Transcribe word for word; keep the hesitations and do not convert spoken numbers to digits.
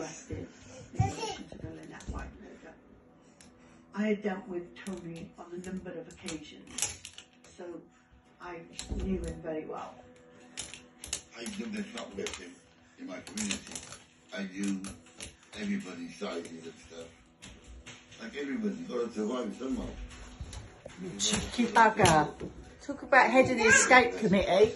arrested in that white murder. I had dealt with Tony on a number of occasions, so I knew him very well. I did this not with him in my community. I knew everybody's sizes and stuff. Like everybody's got to survive somehow. Cheeky bugger. Talk about head of the escape committee.